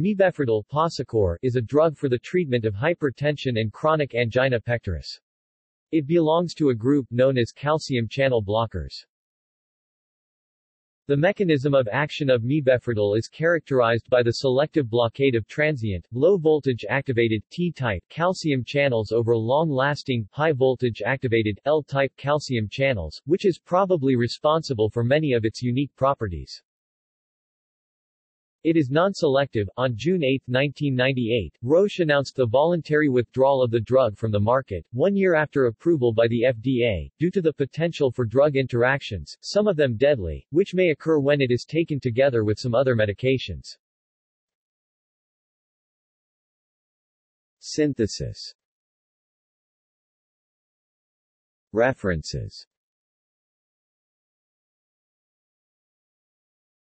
Mibefradil (Posicor) is a drug for the treatment of hypertension and chronic angina pectoris. It belongs to a group known as calcium channel blockers. The mechanism of action of Mibefradil is characterized by the selective blockade of transient, low-voltage activated T-type calcium channels over long-lasting, high-voltage activated L-type calcium channels, which is probably responsible for many of its unique properties. It is non-selective. On June 8, 1998, Roche announced the voluntary withdrawal of the drug from the market, 1 year after approval by the FDA, due to the potential for drug interactions, some of them deadly, which may occur when it is taken together with some other medications. Synthesis. References.